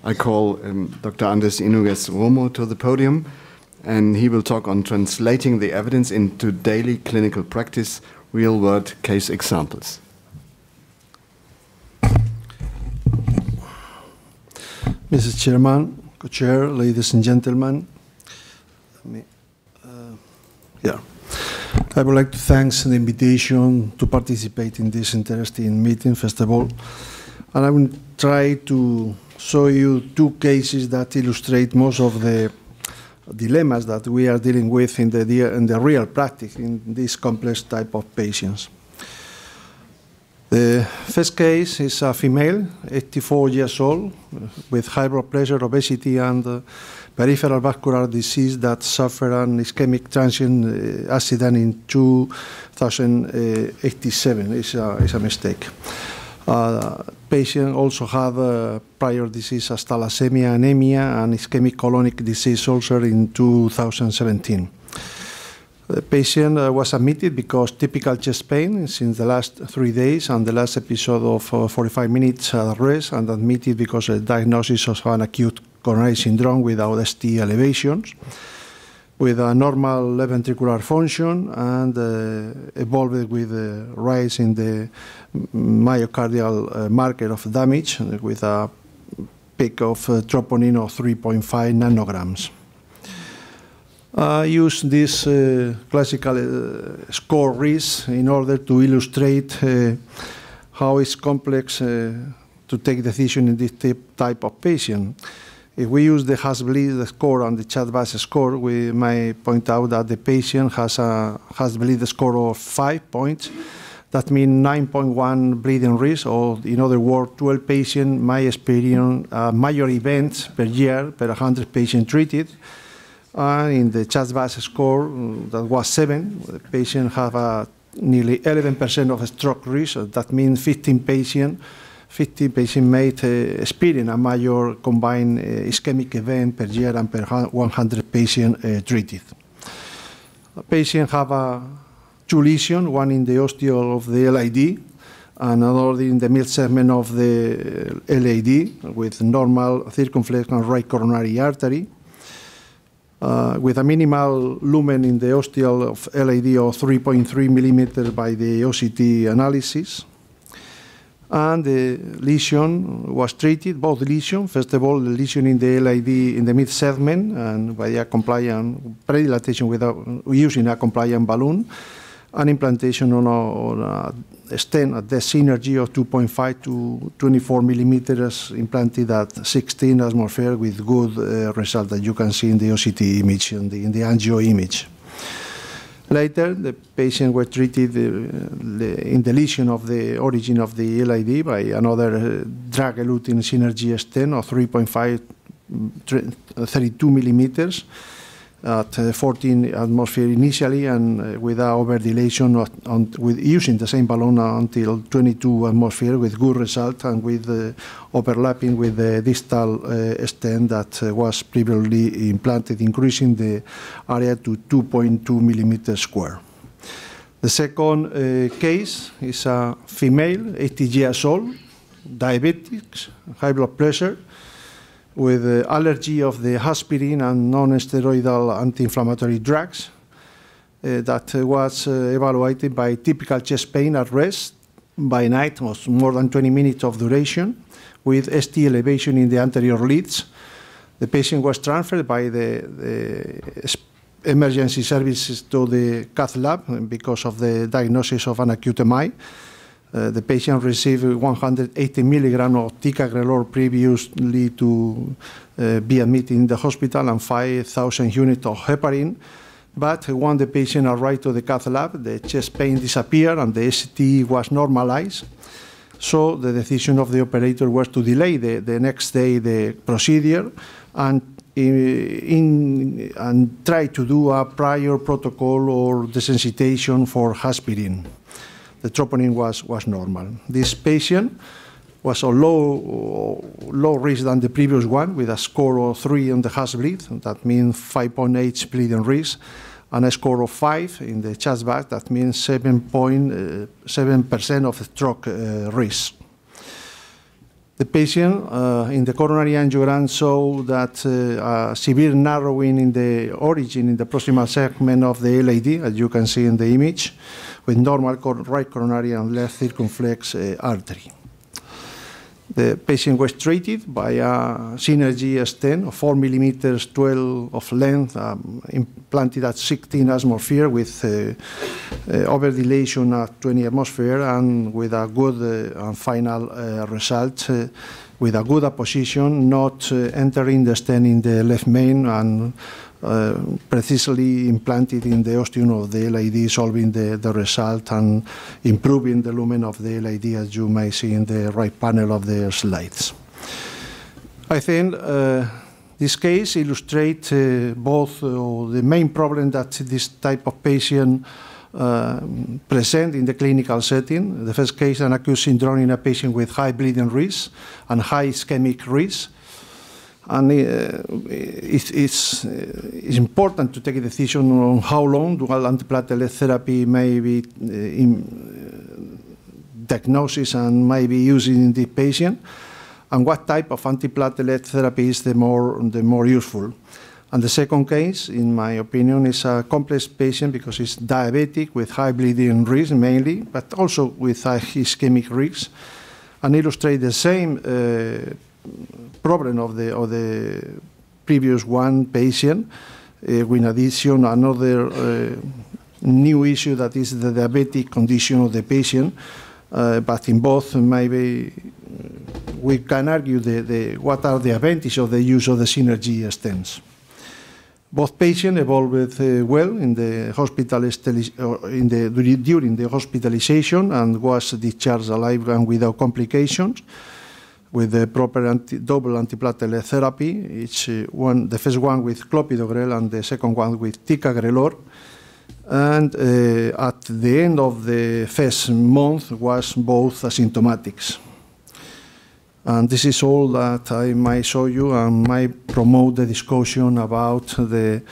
I call Dr. Andres Inuguez Romo to the podium, and he will talk on translating the evidence into daily clinical practice, real-world case examples. Mrs. Chairman, co-chair, ladies and gentlemen, I would like to thank the invitation to participate in this interesting meeting, first of all. And I will try to show you two cases that illustrate most of the dilemmas that we are dealing with in the real practice in this complex type of patients. The first case is a female, 84 years old, with high blood pressure, obesity, and peripheral vascular disease that suffered an ischemic transient accident in 2087. It's a mistake. Patient also had prior disease as thalassemia, anemia, and ischemic colonic disease ulcer in 2017. The patient was admitted because typical chest pain since the last 3 days and the last episode of 45 minutes at rest, and admitted because of the diagnosis of an acute coronary syndrome without ST elevations, with a normal left ventricular function, and evolved with a rise in the myocardial marker of damage with a peak of troponin of 3.5 nanograms. I used this classical score risk in order to illustrate how it's complex to take decision in this type of patient. If we use the HAS-BLED score and the CHA2DS2-VASc score, we may point out that the patient has a HAS-BLED score of 5 points. That means 9.1 bleeding risk, or in other words, 12 patients may experience major events per year per 100 patients treated. And in the CHA2DS2-VASc score, that was 7, the patient have nearly 11% of stroke risk. That means 15 patients may experience a major combined ischemic event per year and per 100 patients treated. Patients have two lesions, one in the ostiole of the LID and another in the middle segment of the LAD, with normal circumflex and right coronary artery. With a minimal lumen in the ostiole of LAD of 3.3 millimeters by the OCT analysis. And the lesion was treated, both lesions. First of all, the lesion in the LID in the mid segment, and by a compliant predilatation using a compliant balloon, and implantation on a stent at the Synergy of 2.5 to 24 millimeters, implanted at 16 atmosphere, with good result that you can see in the OCT image and in the angio image. Later, the patient were treated in the lesion of the origin of the LID by another drug-eluting Synergy stent of 32 millimeters at 14 atmosphere initially, and without overdilation, with using the same balloon until 22 atmosphere with good result, and with overlapping with the distal stent that was previously implanted, increasing the area to 2.2 millimeters square. The second case is a female, 80 years old, diabetic, high blood pressure, with allergy of the aspirin and non-steroidal anti-inflammatory drugs, that was evaluated by typical chest pain at rest by night, was more than 20 minutes of duration, with ST elevation in the anterior leads. The patient was transferred by the emergency services to the cath lab because of the diagnosis of an acute MI. The patient received 180 milligrams of ticagrelor previously to be admitted in the hospital, and 5,000 units of heparin. But when the patient arrived to the cath lab, the chest pain disappeared and the ST was normalized. So the decision of the operator was to delay the next day the procedure, and try to do a prior protocol or desensitization for aspirin. The troponin was normal. This patient was a low risk than the previous one, with a score of 3 on the HAS-BLED. That means 5.8 bleeding risk, and a score of 5 in the CHA2DS2-VASc. That means 7.7% of stroke risk. The patient in the coronary angiogram saw that a severe narrowing in the origin in the proximal segment of the LAD, as you can see in the image, with normal right coronary and left circumflex artery. The patient was treated by a Synergy stent of 4 millimeters 12 of length, implanted at 16 atmosphere with overdilation at 20 atmosphere, and with a good final result, with a good apposition, not entering the stent in the left main, and precisely implanted in the ostium of the LID, solving the result and improving the lumen of the LID, as you may see in the right panel of the slides. I think this case illustrates both the main problem that this type of patient present in the clinical setting. The first case, an acute syndrome in a patient with high bleeding risk and high ischemic risk. And it's important to take a decision on how long dual antiplatelet therapy may be in diagnosis and may be used in the patient, and what type of antiplatelet therapy is the more useful. And the second case, in my opinion, is a complex patient because it's diabetic with high bleeding risk mainly, but also with high ischemic risk, and illustrate the same problem of the previous one patient, with addition another new issue that is the diabetic condition of the patient. But in both, maybe we can argue what are the advantages of the use of the Synergy stents. Both patients evolved well in the hospital during the hospitalization and was discharged alive and without complications, with the proper double antiplatelet therapy. Each one, the first one with clopidogrel and the second one with ticagrelor. And at the end of the first month was both asymptomatics. And this is all that I might show you and might promote the discussion about the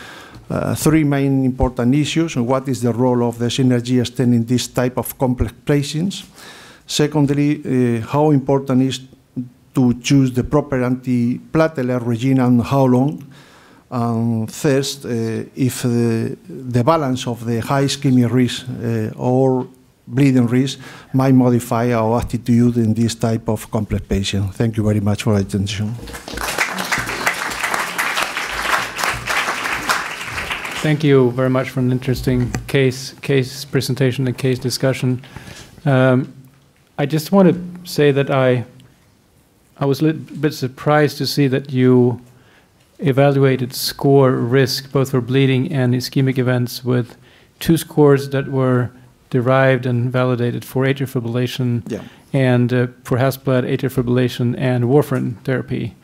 three main important issues. What is the role of the Synergy stent in this type of complex patients? Secondly, how important is to choose the proper antiplatelet regime and how long? First, if the balance of the high ischemic risk or bleeding risk might modify our attitude in this type of complex patient. Thank you very much for your attention. Thank you very much for an interesting case presentation and case discussion. I just want to say that I was a little bit surprised to see that you evaluated score risk both for bleeding and ischemic events with two scores that were derived and validated for atrial fibrillation and for HAS-BLED, atrial fibrillation, and warfarin therapy.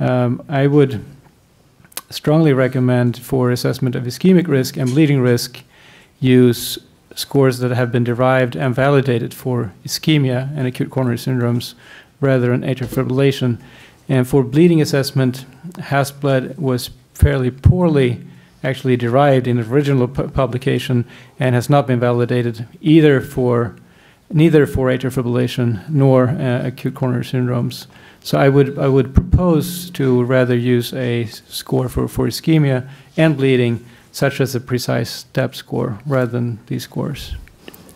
I would strongly recommend for assessment of ischemic risk and bleeding risk use scores that have been derived and validated for ischemia and acute coronary syndromes rather than atrial fibrillation. And for bleeding assessment, HAS-BLED was fairly poorly actually derived in the original publication and has not been validated either for atrial fibrillation nor acute coronary syndromes. So I would propose to rather use a score for ischemia and bleeding, such as the PRECISE-DAPT score, rather than these scores.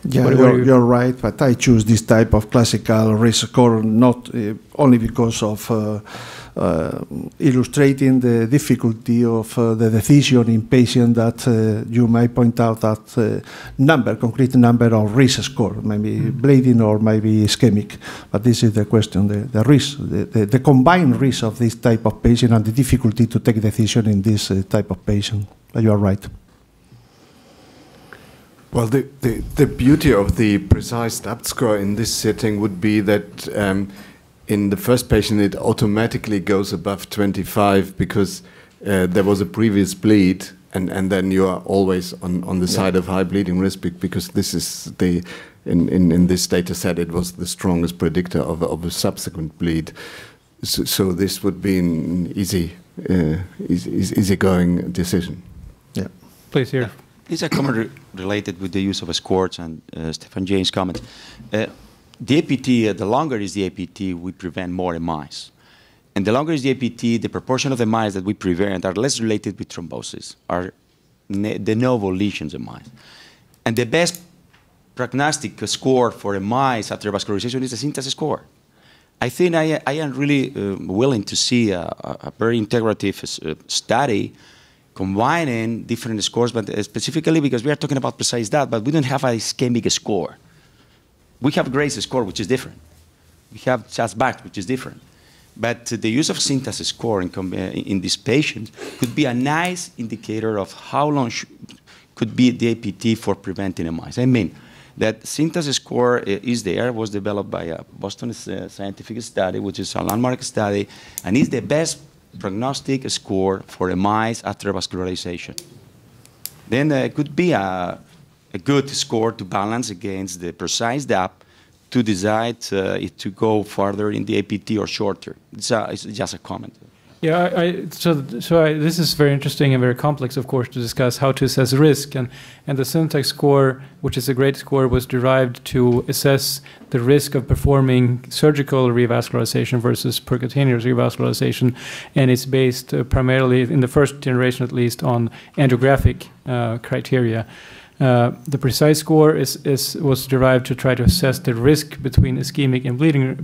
Yeah, you're right, but I choose this type of classical risk score not only because of illustrating the difficulty of the decision in patients that you might point out that concrete number of risk score, maybe bleeding or maybe ischemic. But this is the question, the risk, the combined risk of this type of patient and the difficulty to take decision in this type of patient. You are right. Well, the beauty of the PRECISE-DAPT score in this setting would be that in the first patient it automatically goes above 25 because there was a previous bleed, and then you are always on the side of high bleeding risk because this is the in this data set it was the strongest predictor of a subsequent bleed. So this would be an easygoing decision. Yeah, please here. Is a comment related with the use of scores and Stefan James' comment? The APT, the longer is the APT, we prevent more MIs. And the longer is the APT, the proportion of MIs that we prevent are less related with thrombosis, are de novo lesions of MIs. And the best prognostic score for MIs after vascularization is the SYNTAX score. I think I am really willing to see a very integrative study combining different scores, but specifically because we are talking about PRECISE-DAPT, but we don't have an ischemic score. We have GRACE score, which is different. We have HAS-BLED, which is different. But the use of SYNTAX score in these patients could be a nice indicator of how long could be the APT for preventing MIs. I mean, that SYNTAX score was developed by a Boston Scientific study, which is a landmark study, and is the best prognostic score for MIs after vascularization. Then it could be a good score to balance against the PRECISE-DAPT to decide if to go further in the APT or shorter. It's just a comment. Yeah, this is very interesting and very complex, of course, to discuss how to assess risk. And the SYNTAX score, which is a great score, was derived to assess the risk of performing surgical revascularization versus percutaneous revascularization. And it's based primarily, in the first generation at least, on angiographic criteria. The PRECISE score was derived to try to assess the risk between ischemic and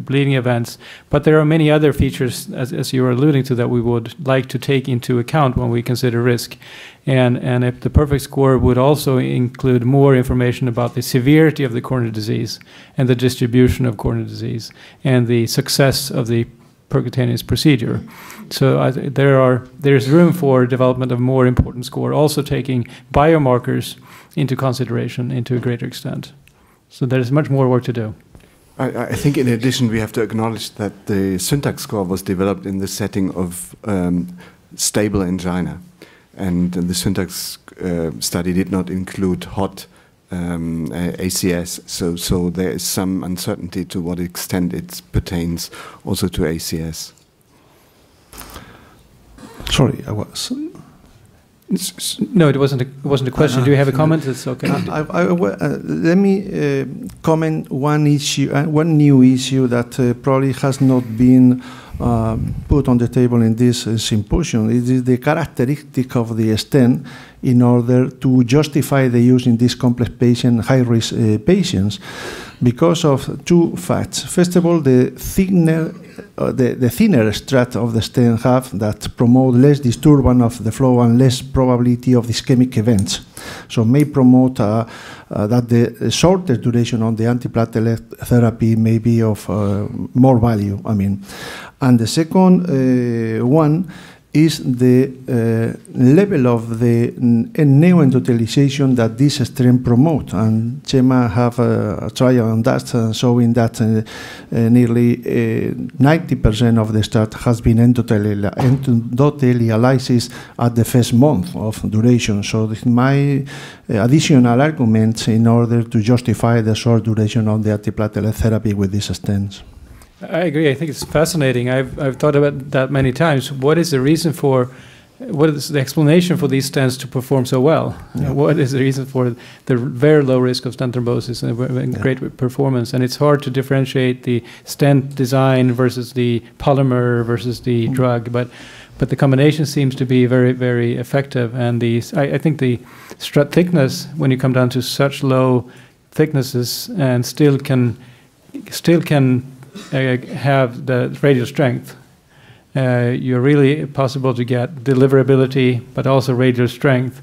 bleeding events, but there are many other features, as you were alluding to, that we would like to take into account when we consider risk. And if the perfect score would also include more information about the severity of the coronary disease and the distribution of coronary disease and the success of the percutaneous procedure. So there's room for development of more important score, also taking biomarkers into consideration into a greater extent. So there's much more work to do. I think in addition we have to acknowledge that the SYNTAX score was developed in the setting of stable angina, and the SYNTAX study did not include hot ACS, so there is some uncertainty to what extent it pertains also to ACS. Sorry, I was... No, it wasn't a question. Do you have a comment? It's okay. Let me comment one issue, one new issue that probably has not been put on the table in this symposium. It is the characteristic of the stent in order to justify the use in these complex patients, high-risk patients, because of two facts. First of all, the thinner strata of the stent have that promote less disturbance of the flow and less probability of ischemic events. So may promote that the shorter duration on the antiplatelet therapy may be of more value, I mean. And the second one is the level of the neoendothelialization that this stent promotes. And Chema have a trial on that, showing that nearly 90% of the start has been endothelialized at the first month of duration. So this my additional arguments in order to justify the short duration of the antiplatelet therapy with these stents. I agree. I think it's fascinating. I've thought about that many times. What is the reason for, what is the explanation for these stents to perform so well? Yeah. What is the reason for the very low risk of stent thrombosis and great performance? And it's hard to differentiate the stent design versus the polymer versus the drug, but the combination seems to be very, very effective. And I think the strut thickness, when you come down to such low thicknesses and still can have the radial strength, you're really possible to get deliverability, but also radial strength,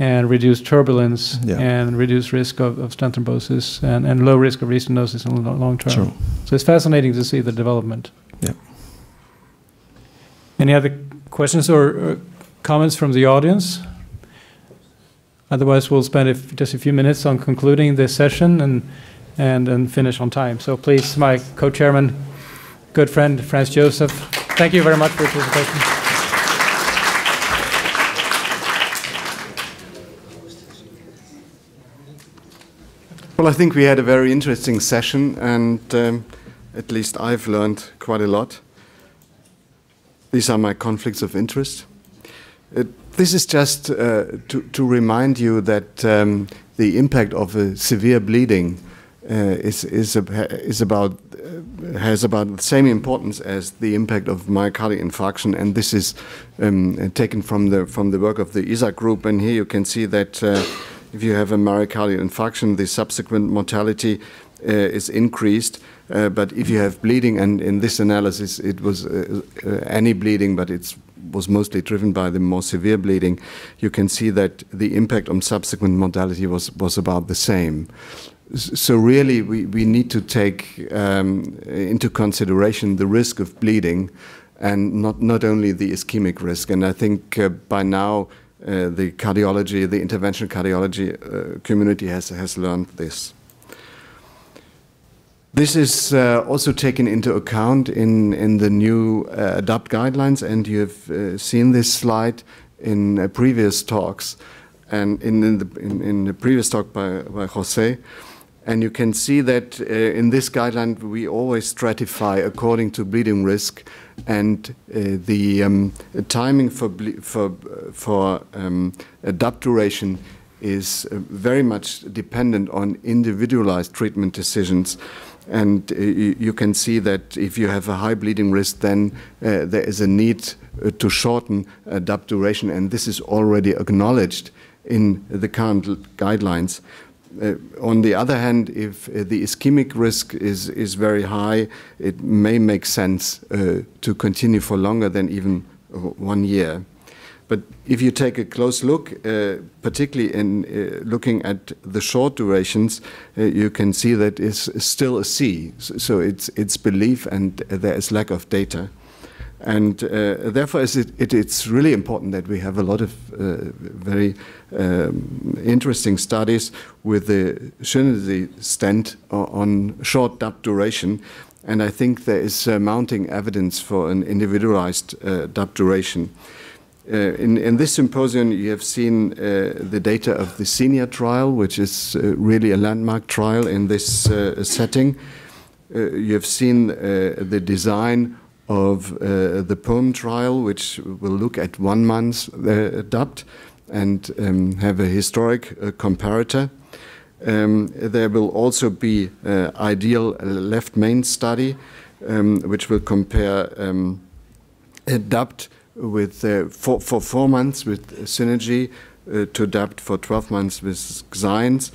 and reduce turbulence, yeah, and reduce risk of stent thrombosis and low risk of restenosis in the long term. Sure. So it's fascinating to see the development. Yeah. Any other questions or comments from the audience? Otherwise, we'll spend just a few minutes on concluding this session and finish on time. So please, my co-chairman, good friend, Franz Josef, thank you very much for your presentation. Well, I think we had a very interesting session, and at least I've learned quite a lot. These are my conflicts of interest. This is just to remind you that the impact of severe bleeding has about the same importance as the impact of myocardial infarction, and this is taken from the work of the ISAC group. And here you can see that if you have a myocardial infarction, the subsequent mortality is increased. But if you have bleeding, and in this analysis it was any bleeding, but it was mostly driven by the more severe bleeding, you can see that the impact on subsequent mortality was about the same. So really, we need to take into consideration the risk of bleeding, and not only the ischemic risk. And I think by now the interventional cardiology community has learned this. This is also taken into account in the new DAPT guidelines, and you have seen this slide in previous talks, and in the previous talk by Jose. And you can see that in this guideline, we always stratify according to bleeding risk, and the timing for DAPT duration is very much dependent on individualized treatment decisions. And you can see that if you have a high bleeding risk, then there is a need to shorten DAPT duration, and this is already acknowledged in the current guidelines. On the other hand, if the ischemic risk is very high, it may make sense to continue for longer than even 1 year. But if you take a close look, particularly in looking at the short durations, you can see that it's still a C. So it's belief, and there is lack of data. And therefore, it's really important that we have a lot of very interesting studies with the Synergy stent on short DAPT duration. And I think there is mounting evidence for an individualized DAPT duration. In this symposium, you have seen the data of the SENIOR trial, which is really a landmark trial in this setting. You have seen the design of the POEM trial, which will look at 1 month DAPT and have a historic comparator. There will also be ideal left main study, which will compare DAPT with for 4 months with Synergy to DAPT for 12 months with Xience.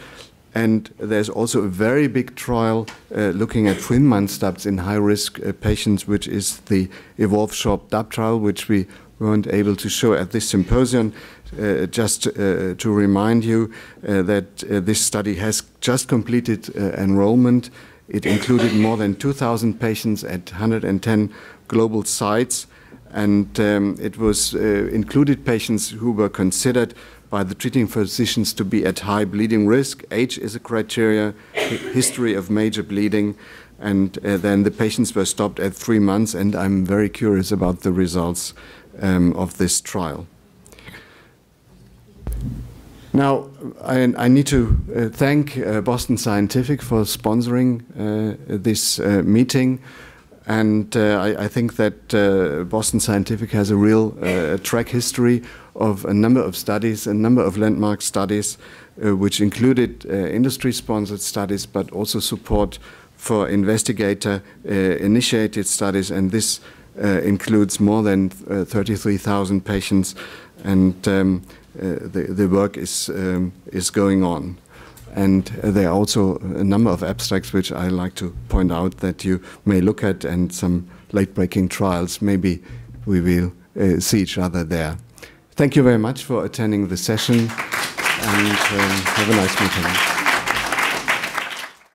And there's also a very big trial looking at 3 month DAPTs in high-risk patients, which is the Evolve Short DAPT trial, which we weren't able to show at this symposium. Just to remind you that this study has just completed enrollment. It included more than 2,000 patients at 110 global sites. And it was included patients who were considered by the treating physicians to be at high bleeding risk. Age is a criteria, history of major bleeding, and then the patients were stopped at 3 months, and I'm very curious about the results of this trial. Now, I need to thank Boston Scientific for sponsoring this meeting. And I think that Boston Scientific has a real track history of a number of studies, a number of landmark studies, which included industry-sponsored studies, but also support for investigator-initiated studies. And this includes more than 33,000 patients. And the work is going on. And there are also a number of abstracts which I like to point out that you may look at, and some late-breaking trials. Maybe we will see each other there. Thank you very much for attending the session, and have a nice meeting.